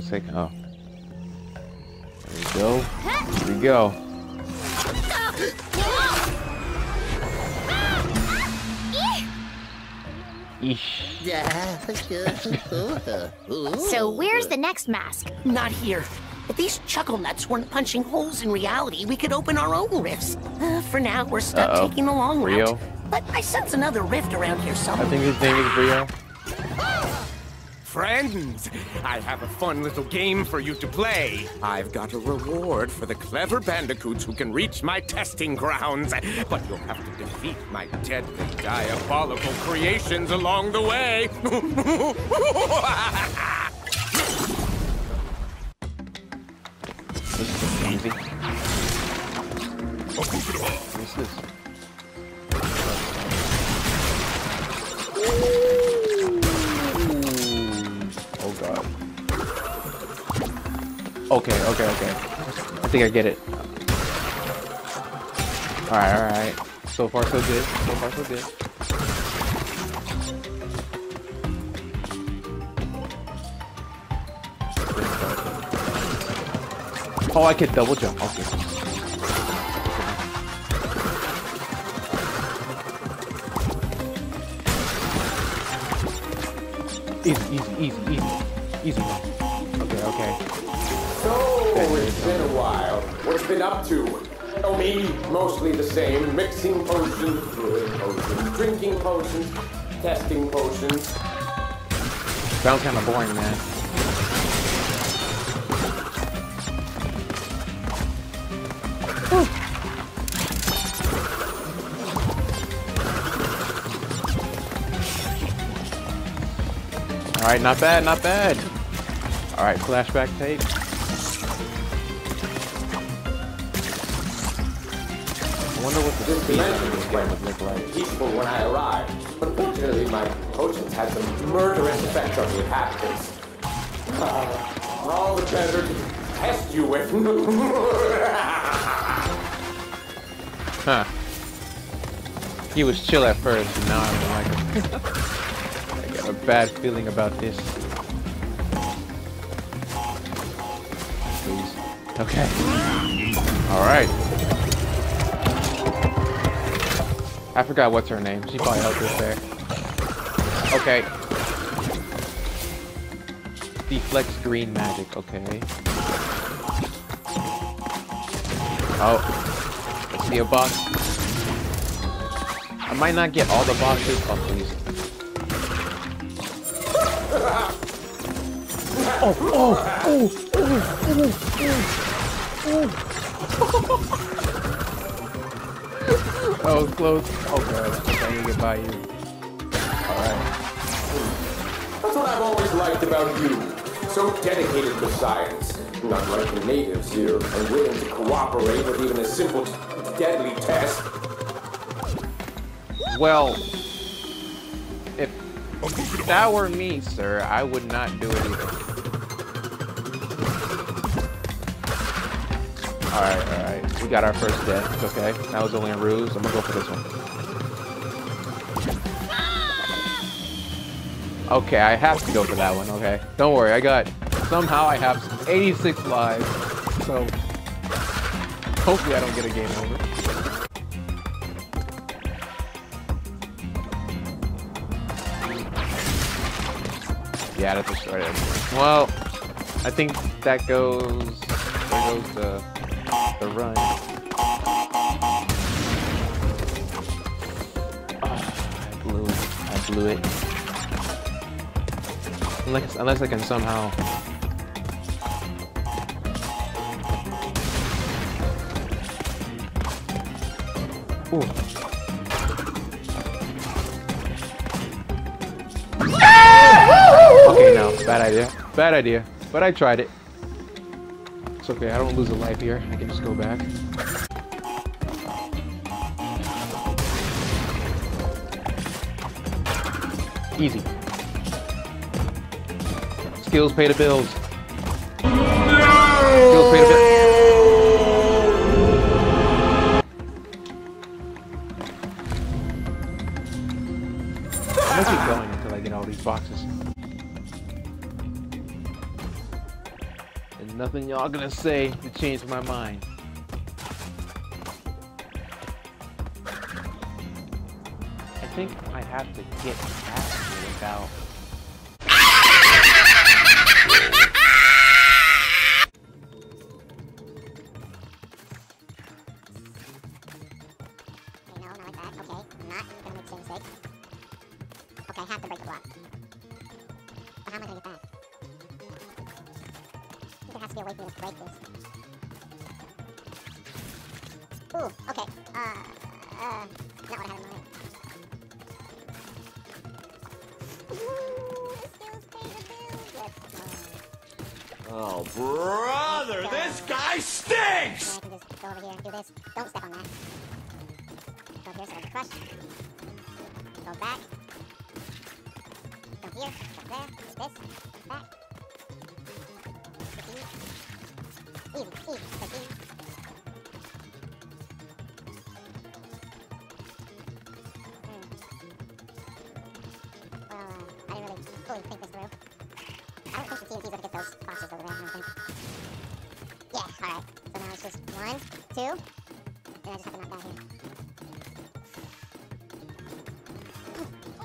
Let's take it off. There we go. Here we go. So where's the next mask? Not here. If these Chuckle Nuts weren't punching holes in reality, we could open our own rifts. For now, we're stuck taking the long route. But I sense another rift around here somewhere. I think his name is Brio. Friends, I have a fun little game for you to play. I've got a reward for the clever bandicoots who can reach my testing grounds. But you'll have to defeat my deadly, diabolical creations along the way. This is easy. What's this? Ooh. Oh god. Okay, okay, okay. I think I get it. Alright, alright. So far so good. So far so good. Oh, I can double jump. Okay. Easy, easy, easy, easy, easy. Okay, okay. So it's been a while. What's been up to? Oh, me, mostly the same. Mixing potions, brewing potions, drinking potions, testing potions. Sounds kind of boring, man. Alright, not bad, not bad. Alright, flashback tape. I wonder what the dimension would look like. Peaceful when I arrived, but fortunately my potions had some murderous effect on the inhabitants. All the treasure to test you with. Huh. He was chill at first, and now I don't like him. A bad feeling about this. Please. Okay. All right. I forgot what's her name. She probably helped us there. Okay. Deflects green magic. Okay. Oh. Let's see a boss. I might not get all the bosses. Oh, please. Oh, oh, oh, oh, oh, oh. Oh, close. Oh, God. I need to get by you. Alright. That's what I've always liked about you. So dedicated to science. Not like the natives here, and willing to cooperate with even a simple deadly test. Well, if that were me, sir, I would not do it either. Alright, alright. We got our first death, okay? That was only a ruse. I'm gonna go for this one. Okay, I have to go for that one, okay? Don't worry, I got... Somehow I have 86 lives, so... Hopefully I don't get a game over. Yeah, that destroyed it. Well, I think that goes... There goes the run. Oh, I blew it. I blew it. Unless I can somehow... Ooh. Okay, no. Bad idea. Bad idea. But I tried it. It's okay, I don't lose a life here. I can just go back. Easy. Skills pay the bills. Skills pay the bills. I'm gonna keep going until I get all these boxes. Nothing y'all gonna say to change my mind. I think I have to get past it without... Oh, brother, this guy stinks! I can just go over here and do this. Don't step on that. Go here so I can crush. Go back. Go here. Go there. This. Back. Easy. Easy. I didn't really fully think this through. I don't think the TNT's gonna get those boxes over there, I don't think. Yeah, alright. So now it's just 1, 2, and I just have to knock down here. Oh,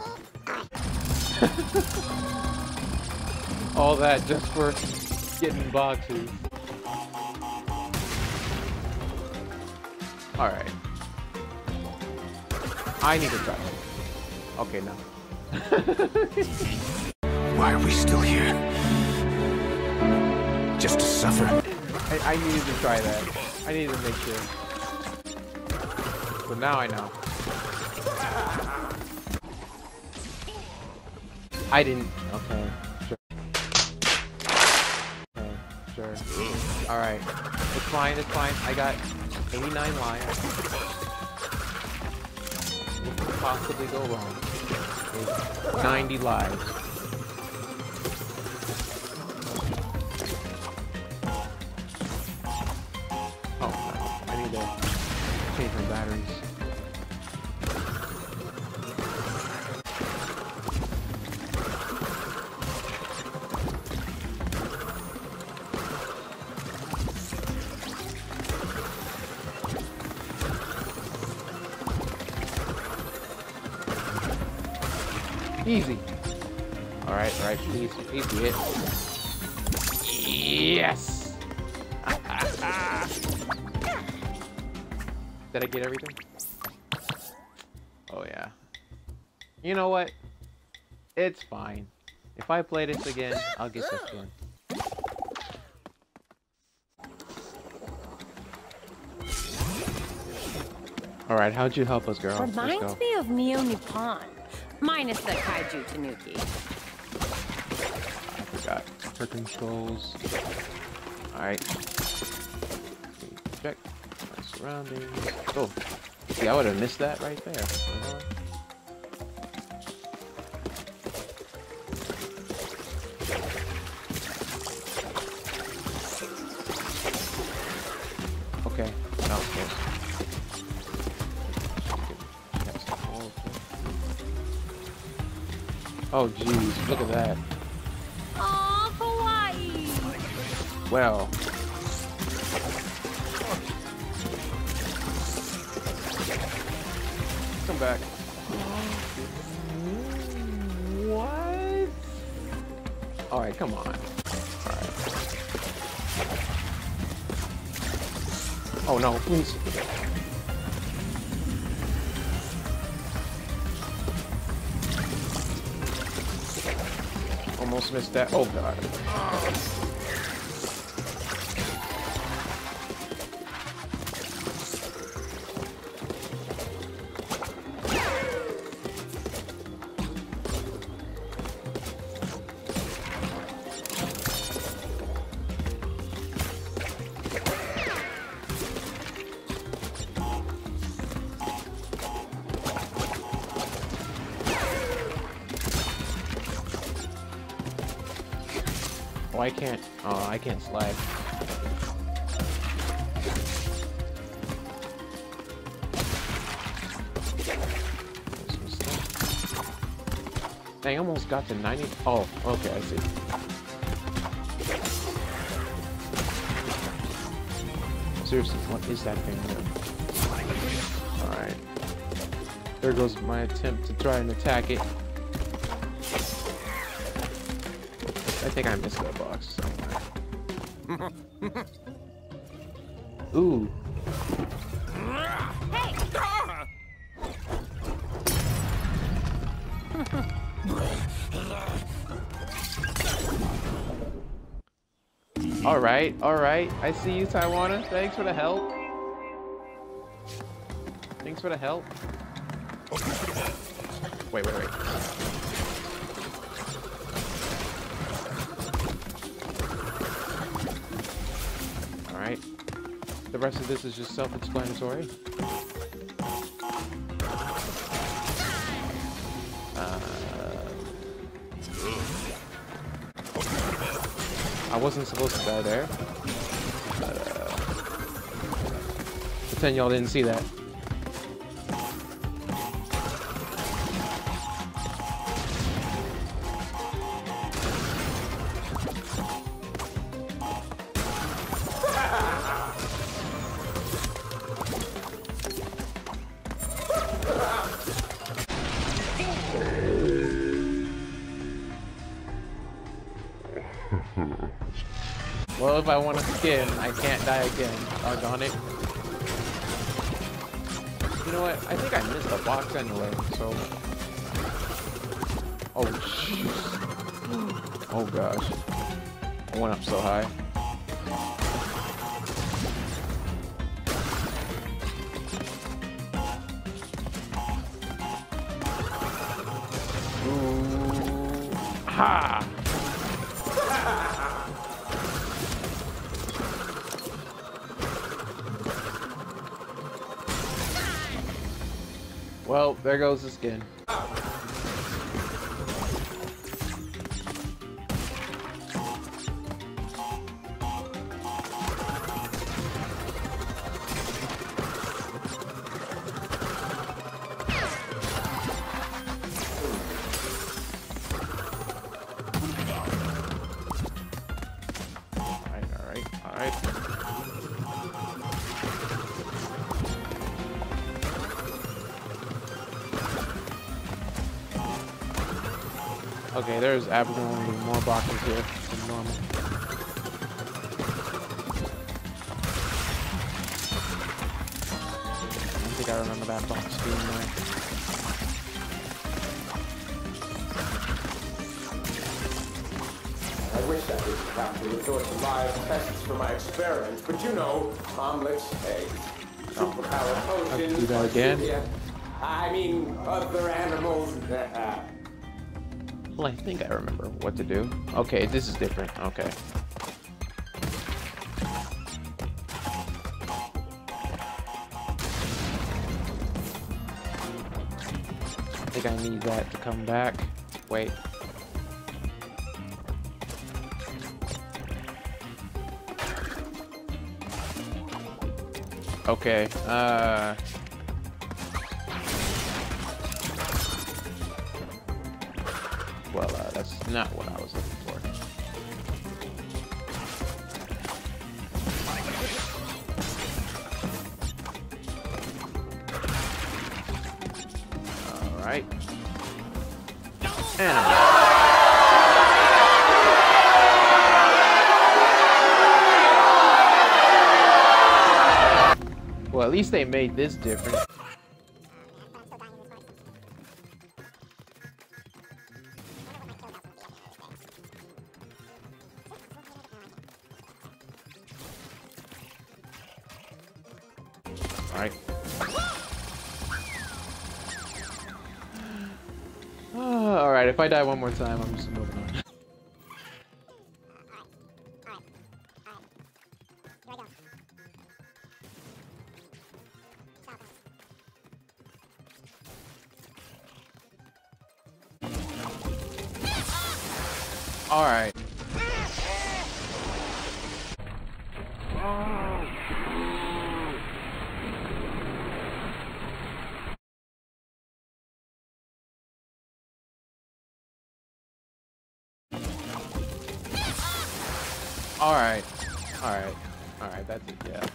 oh. Alright. All that just for getting boxes. Alright. I need to try it. Okay, no. Why are we still here? Just to suffer? I needed to try that. I needed to make sure. But now I know. I didn't... Okay. Sure. Okay. Sure. Alright. It's fine, it's fine. I got 89 lions. What could possibly go wrong? It's 90 lives. Easy. All right, please, please do it. Yes. Did I get everything? Oh yeah. You know what? It's fine. If I play this again, I'll get this one. All right, how'd you help us, girl? Reminds me of Neo Nippon. Minus the Kaiju Tanuki. I forgot her controls. Alright. Check my surroundings. Oh, see, I would have missed that right there. Okay, that was close. Oh jeez, look at that. Aww, kawaii! Well. Come back. What? Alright, come on. Alright. Oh no, please. Almost missed that. Oh god. Oh, I can't. Oh, I can't slide. Dang, I almost got to 90. Oh, okay, I see. Seriously, what is that thing doing? Alright. There goes my attempt to try and attack it. I think I missed that box somewhere. Ooh. Alright, alright. I see you, Taiwana. Thanks for the help. Thanks for the help. Wait, wait, wait. Alright. The rest of this is just self-explanatory. I wasn't supposed to die there. But, pretend y'all didn't see that. Well, if I want a skin, I can't die again. Doggone it. You know what? I think I missed a box anyway, so... Oh, jeez. Oh, gosh. I went up so high. Ooh. Ha! Well, there goes the skin. Okay, there's abnormally more boxes here than normal. I don't think I remember that box being there. I wish I could capture the source of live tests for my experiments, but you know, omelets, eggs, superpower potions. I'll do that again. Yeah, I mean, other animals. Well, I think I remember what to do. Okay, this is different. Okay. I think I need that to come back. Wait. Okay, well, that's not what I was looking for. All right. And I'm... Well, at least they made this different. Alright. Oh, alright, if I die one more time, I'm just moving on. Alright. Alright, alright. Alright, that's it, yeah.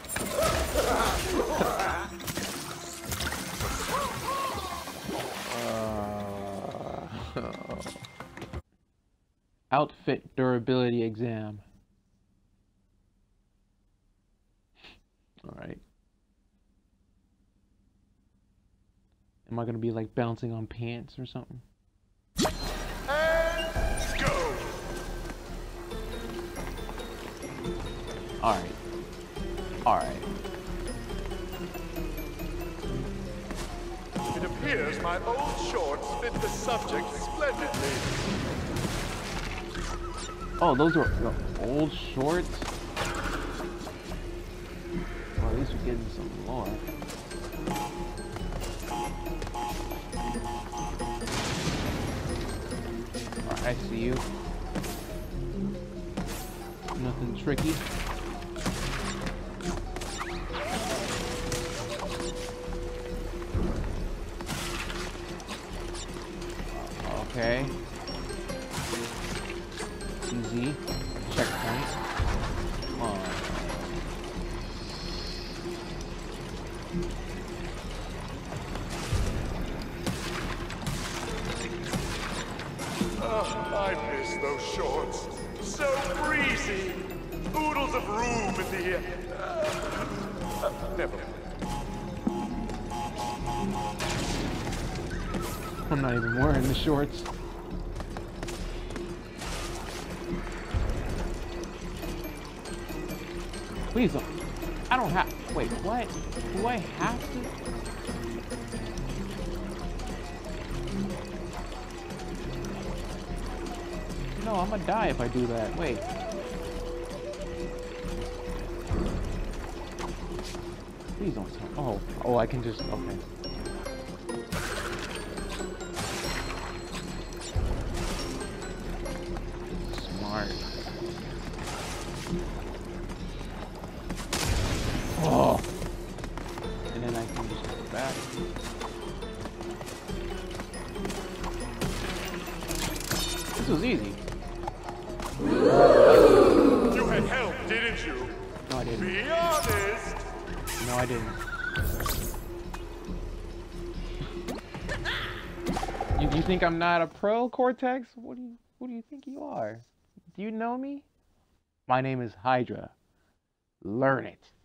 Outfit durability exam. Alright. Am I gonna be like bouncing on pants or something? Let's go! Alright. Alright. It appears my old shorts fit the subject splendidly. Oh, those are the old shorts? Well, at least we're getting some lore. Alright, I see you. Nothing tricky. Okay. Easy. Checkpoint. Come on. I miss those shorts. So breezy. Oodles of room in the air. Never mind. I'm not even wearing the shorts. Please don't. I don't have. Wait, what? Do I have to? No, I'm gonna die if I do that. Wait. Please don't. Oh, oh, I can just. Okay. Oh, and then I can just go back. This was easy. You had help, didn't you? No, I didn't. Be honest. No, I didn't. You think I'm not a pro, Cortex? What do you think you are? Do you know me? My name is Hydra. Learn it.